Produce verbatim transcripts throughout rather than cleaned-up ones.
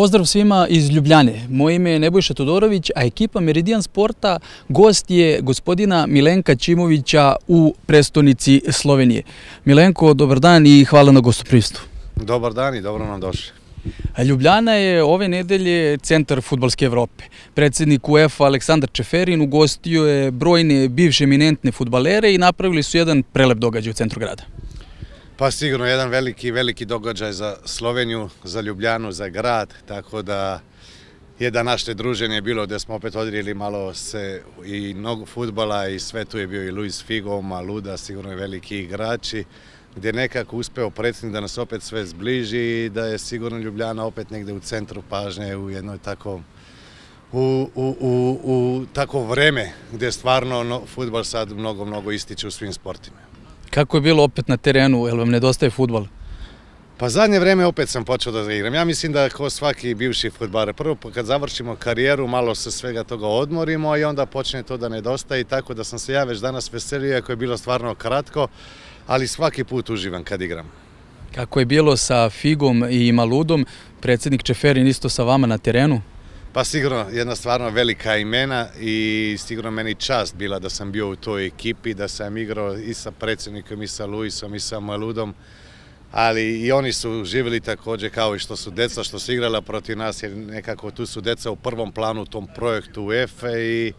Pozdrav svima iz Ljubljane. Moje ime je Nebojša Todorović, a ekipa Meridian Sporta gost je gospodina Milenka Aćimovića u prestonici Slovenije. Milenko, dobar dan i hvala na gostoprimstvu. Dobar dan i dobro nam došli. Ljubljana je ove nedelje centar fudbalske Evrope. Predsjednik UEFA Aleksandar Čeferin ugostio je brojne bivše eminentne fudbalere i napravili su jedan prelep događaj u centru grada. Pa sigurno jedan veliki, veliki događaj za Sloveniju, za Ljubljanu, za grad, tako da je današnje druženje bilo gdje smo opet odrili malo se i mnogo fudbala i sve, tu je bio i Luis Figo, Maluda, sigurno je veliki igrači, gdje je nekako uspeo predsjednik da nas opet sve zbliži i da je sigurno Ljubljana opet negdje u centru pažnje u jednoj tako, u, u, u, u tako vreme gdje stvarno no, fudbal sad mnogo, mnogo ističe u svim sportima. Kako je bilo opet na terenu, jel vam nedostaje fudbal? Pa zadnje vreme opet sam počeo da igram. Ja mislim da kao svaki bivši fudbaler, prvo kad završimo karijeru, malo se svega toga odmorimo i onda počne to da nedostaje, tako da sam se ja već danas veselio, ako je bilo stvarno kratko, ali svaki put uživam kad igram. Kako je bilo sa Figom i Maludom, predsjednik Čeferin isto sa vama na terenu? Pa sigurno jedna stvarno velika imena i sigurno meni čast bila da sam bio u toj ekipi, da sam igrao i sa predsjednikom, i sa Luisom, i sa Maludom, ali i oni su živjeli također kao i što su deca, što su igrala protiv nas, jer nekako tu su deca u prvom planu u tom projektu UEFA i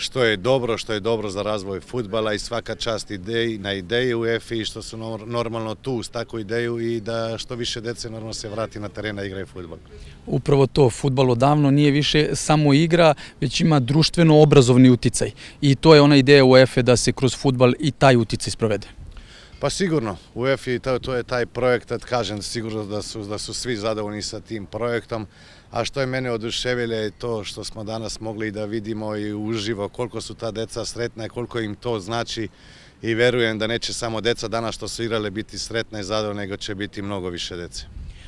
što je dobro, što je dobro za razvoj fudbala i svaka čast ideji, na ideji UEFA i što su normalno tu s takvu ideju i da što više dece normalno se vrati na terena i igraju fudbal. Upravo to, fudbal odavno nije više samo igra, već ima društveno obrazovni uticaj i to je ona ideja UEFA da se kroz fudbal i taj uticaj sprovede. Pa sigurno, UEFA i to, to je taj projektat, kažem sigurno da su, da su svi zadovoljni sa tim projektom, a što je mene oduševilo je to što smo danas mogli da vidimo i uživo koliko su ta deca sretna i koliko im to znači i verujem da neće samo deca danas što su igrale biti sretna i zadovoljna, nego će biti mnogo više dece.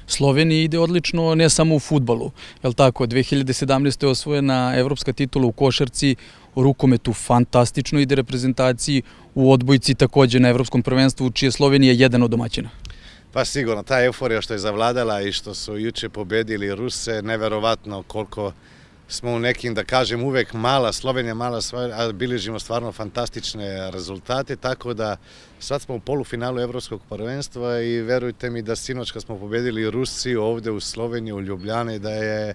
Sloveniji ide odlično ne samo u fudbalu, jel tako? dve hiljade sedamnaeste. je osvojena evropska titula u košarci, u rukometu fantastično ide reprezentaciji, u odbojci također na Evropskom prvenstvu, čije Slovenija je jedan od domaćina. Pa sigurno, ta euforija što je zavladala i što su juče pobedili Ruse, neverovatno koliko smo u nekim, da kažem, uvek mala Slovenija, mala, a bilježimo stvarno fantastične rezultate, tako da sad smo u polufinalu Evropskog prvenstva i verujte mi da sinoć kad smo pobedili Rusiju ovdje u Sloveniji, u Ljubljani, da je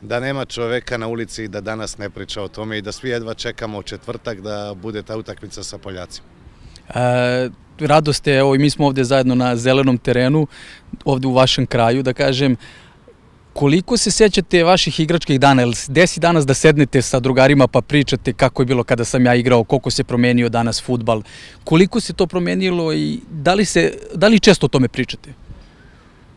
da nema čoveka na ulici i da danas ne priča o tome i da svi jedva čekamo u četvrtak da bude ta utakmica sa Poljacima. E, radost je, evo i mi smo ovdje zajedno na zelenom terenu, ovdje u vašem kraju, da kažem, koliko se sjećate vaših igračkih dana, jel desi danas da sednete sa drugarima pa pričate kako je bilo kada sam ja igrao, koliko se promenio danas fudbal, koliko se to promenilo i da li, se, da li često o tome pričate?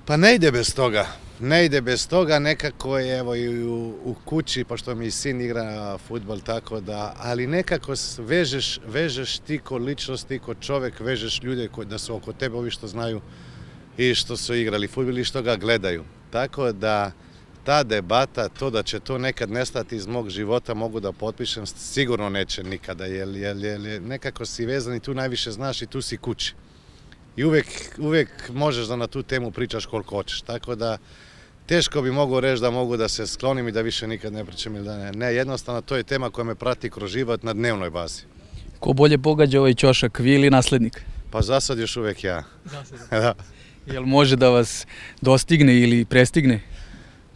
Pa ne ide bez toga. Ne ide bez toga, nekako je evo i u, u kući, pošto mi sin igra fudbal, tako da, ali nekako vežeš, vežeš ti ko ličnost, ti ko čovjek, vežeš ljude koji da su oko tebe, ovi što znaju i što su igrali fudbal i što ga gledaju. Tako da ta debata, to da će to nekad nestati iz mog života, mogu da potpišem, sigurno neće nikada, jer, jer, jer nekako si vezan i tu najviše znaš i tu si kući. I uvijek, uvijek možeš da na tu temu pričaš koliko hoćeš, tako da teško bi mogu reći da mogu da se sklonim i da više nikad ne pričam ili da ne. Ne, jednostavno to je tema koja me prati kroz život na dnevnoj bazi. Ko bolje pogađa ovaj ćošak, vi ili naslednik? Pa za sad još uvijek ja. Za sad. Da. Jel može da vas dostigne ili prestigne?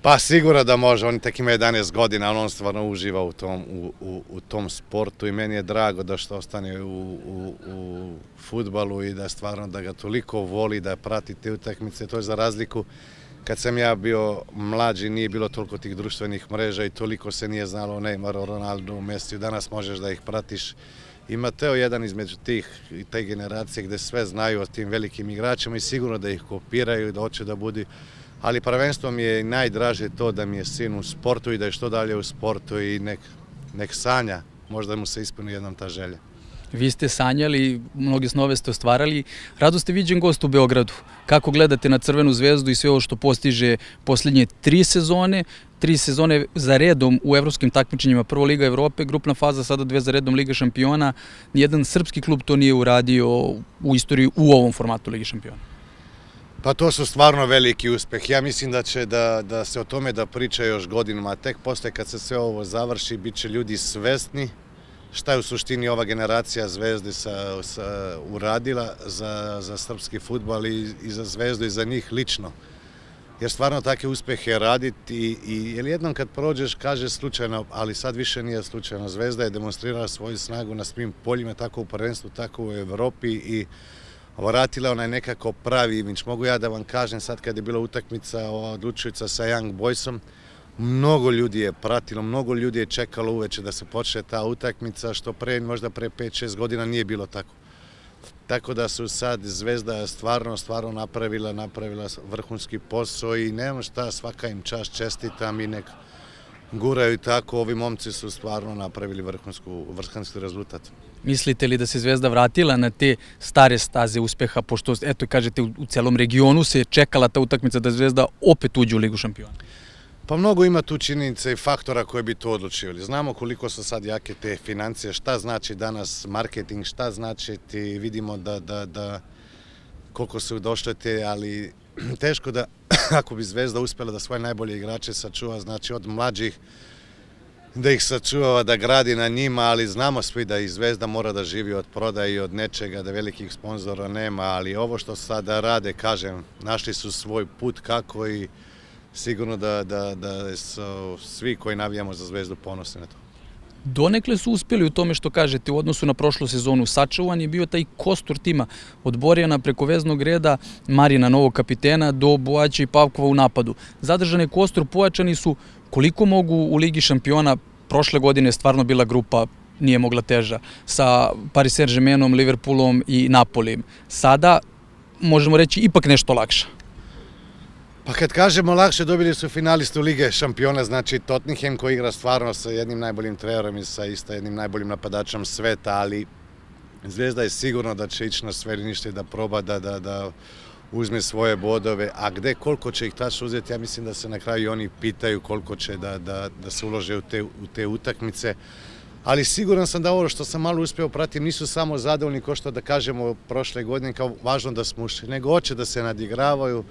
Pa sigurno da može, on tek ima jedanaest godina, ali on stvarno uživa u tom, u, u, u tom sportu i meni je drago da što ostane u, u, u fudbalu i da stvarno da ga toliko voli, da prati te utakmice, to je za razliku. Kad sam ja bio mlađi nije bilo toliko tih društvenih mreža i toliko se nije znalo o Neymaru, Ronaldu, Messiju, danas možeš da ih pratiš. I Mateo je jedan između tih i te generacije gdje sve znaju o tim velikim igračima i sigurno da ih kopiraju i da hoće da budu. Ali prvenstvo mi je najdraže to da mi je sin u sportu i da je što dalje u sportu i nek, nek sanja, možda mu se ispuni jednom ta želja. Vi ste sanjali, mnogi snove ste ostvarali. Rado ste viđen gost u Beogradu. Kako gledate na Crvenu zvezdu i sve ovo što postiže posljednje tri sezone, tri sezone za redom u evropskim takmičenjima, prvo Liga Evrope, grupna faza, sada dve za redom Liga Šampiona. Nijedan srpski klub to nije uradio u istoriji u ovom formatu Lige Šampiona. Pa to su stvarno veliki uspeh. Ja mislim da će da, da se o tome da priča još godinama, a tek posle kad se sve ovo završi, bit će ljudi svesni šta je u suštini ova generacija Zvezde sa, sa, uradila za, za srpski fudbal i, i za Zvezdu i za njih lično. Jer stvarno takve uspehe raditi i, i jer jednom kad prođeš kaže slučajno, ali sad više nije slučajno. Zvezda je demonstrirala svoju snagu na svim poljima, tako u prvenstvu, tako u Evropi i vratila onaj nekako pravi imidž. Mogu ja da vam kažem sad kad je bila utakmica odlučujuća sa Young Boysom, mnogo ljudi je pratilo, mnogo ljudi je čekalo uveče da se počne ta utakmica, što pre, možda pre pet šest godina nije bilo tako. Tako da su sad Zvezda stvarno, stvarno napravila, napravila vrhunski posao i nemam šta, svaka im čast, čestitam i nek guraju tako. Ovi momci su stvarno napravili vrhunski rezultat. Mislite li da se Zvezda vratila na te stare staze uspeha, pošto, eto kažete, u celom regionu se čekala ta utakmica da Zvezda opet uđe u Ligu šampiona? Pa mnogo ima tu činjenica i faktora koje bi to odlučivali. Znamo koliko su sad jake te financije, šta znači danas marketing, šta znači ti vidimo da, da, da koliko su došle te, ali teško da ako bi Zvezda uspjela da svoje najbolje igrače sačuva, znači od mlađih, da ih sačuvava, da gradi na njima, ali znamo svi da i Zvezda mora da živi od prodaje i od nečega, da velikih sponzora nema, ali ovo što sada rade, kažem, našli su svoj put kako i sigurno da, da, da su svi koji navijamo za Zvezdu ponosni na to. Donekle su uspjeli u tome što kažete u odnosu na prošlu sezonu. Sačuvan je bio taj kostur tima od Borjana preko veznog reda, Marina novog kapitena do Bojaća i Pavkova u napadu. Zadržane kostur pojačani su koliko mogu u Ligi šampiona. Prošle godine je stvarno bila grupa, nije mogla teža, sa Paris Saint-Germainom, Liverpoolom i Napolijem. Sada možemo reći ipak nešto lakše. Pa kad kažemo lakše, dobili su finalistu Lige šampiona, znači Tottenham koji igra stvarno sa jednim najboljim trenerom i sa isto jednim najboljim napadačem sveta, ali Zvezda je sigurno da će ići na sverinište i da proba da, da, da uzme svoje bodove, a gde koliko će ih tačno uzeti, ja mislim da se na kraju oni pitaju koliko će da, da, da se ulože u te, u te utakmice. Ali siguran sam da ovo što sam malo uspio pratim, nisu samo zadovoljni ko što da kažemo prošle godine kao važno da smo ušli, nego hoće da se nadigravaju.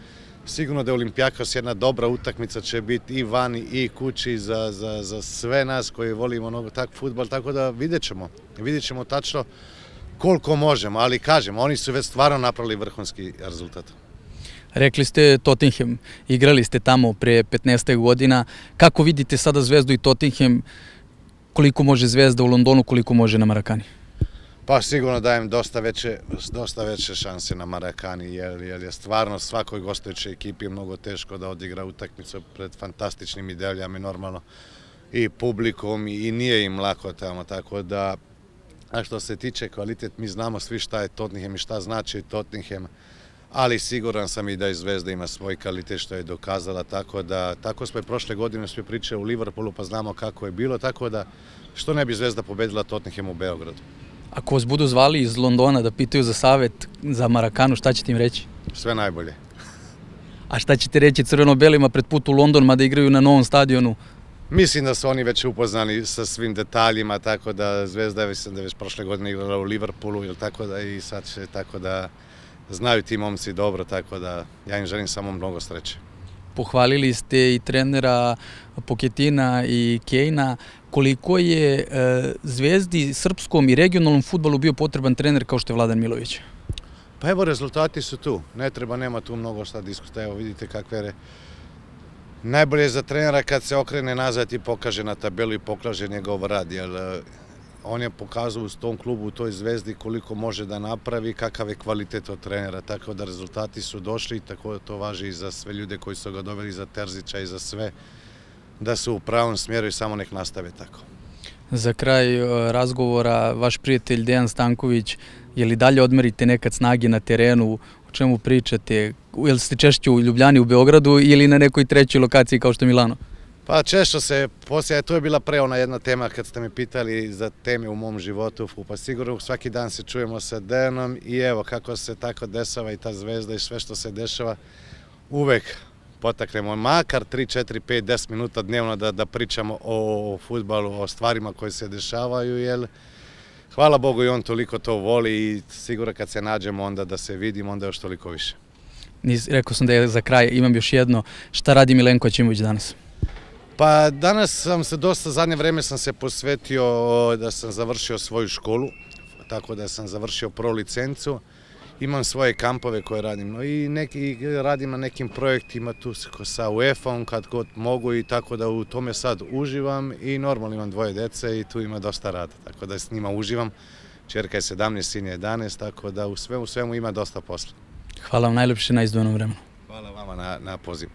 Sigurno da je Olimpijakos jedna dobra utakmica će biti i vani i kući za, za, za sve nas koji volimo tak fudbal, tako da vidjet ćemo. Vidjet ćemo tačno koliko možemo, ali kažemo, oni su već stvarno napravili vrhunski rezultat. Rekli ste Tottenham, igrali ste tamo pre petnaest godina. Kako vidite sada Zvezdu i Tottenham, koliko može Zvezda u Londonu, koliko može na Maracani? Pa sigurno dajem dosta veće, dosta veće šanse na Maracani, jer, jer je stvarno svakoj gostujućoj ekipi mnogo teško da odigra utakmicu pred fantastičnim idejama i normalno i publikom i, i nije im lako tamo, tako da, a što se tiče kvalitet, mi znamo svi šta je Tottenham i šta znači Tottenham, ali siguran sam i da je Zvezda ima svoj kvalitet što je dokazala, tako da, tako smo i prošle godine svi pričali u Liverpoolu pa znamo kako je bilo, tako da, što ne bi Zvezda pobedila Tottenham u Beogradu. Ako vas budu zvali iz Londona da pitaju za savjet za Maracanu, šta ćete im reći? Sve najbolje. A šta ćete reći crveno-belima pred put u London, mada igraju na novom stadionu? Mislim da su oni već upoznani sa svim detaljima, tako da Zvezda je već, da je već prošle godine igrala u Liverpoolu ili tako da i sad će, tako da znaju ti momci dobro, tako da ja im želim samo mnogo sreće. Pohvalili ste i trenera Pochetina i Kejna. Koliko je e, Zvezdi, srpskom i regionalnom fudbalu bio potreban trener kao što je Vladan Milović? Pa evo, rezultati su tu. Ne treba, nema tu mnogo šta diskuta. Evo, vidite kakve je. Najbolje je za trenera kad se okrene nazad i pokaže na tabelu i pokaže njegov rad. Jer, e, on je pokazao u tom klubu, u toj Zvezdi koliko može da napravi, kakav je kvalitet od trenera. Tako da rezultati su došli i tako to važi i za sve ljude koji su ga doveli, za Terzića i za sve, da su u pravom smjeru i samo nek nastave tako. Za kraj razgovora, vaš prijatelj Dejan Stanković, je li dalje odmerite nekad snage na terenu, o čemu pričate, je li ste češće u Ljubljani, u Beogradu ili na nekoj trećoj lokaciji kao što je Milano? Pa češće se poslije, to je bila pre ona jedna tema kad ste me pitali za teme u mom životu, pa sigurno svaki dan se čujemo sa Dejanom i evo kako se tako desava i ta Zvezda i sve što se dešava, uvek potaknemo makar tri, četiri, pet, deset minuta dnevno da, da pričamo o fudbalu, o stvarima koje se dešavaju, jer hvala Bogu i on toliko to voli i sigurno kad se nađemo onda da se vidimo, onda još toliko više. Rekao sam da je za kraj, imam još jedno, šta radi Milenko Aćimović danas? Pa danas sam se dosta, zadnje vreme sam se posvetio da sam završio svoju školu, tako da sam završio pro licencu, imam svoje kampove koje radim, no i neki, radim na nekim projektima tu sa UEFA-om kad god mogu i tako da u tome sad uživam i normalno imam dvoje dece i tu ima dosta rada, tako da s njima uživam, čerka je sedamnaest, sin je jedanaest, tako da u svemu, u svemu ima dosta posla. Hvala vam najljepše na izdvojenom vremenu. Hvala vama na, na pozivu.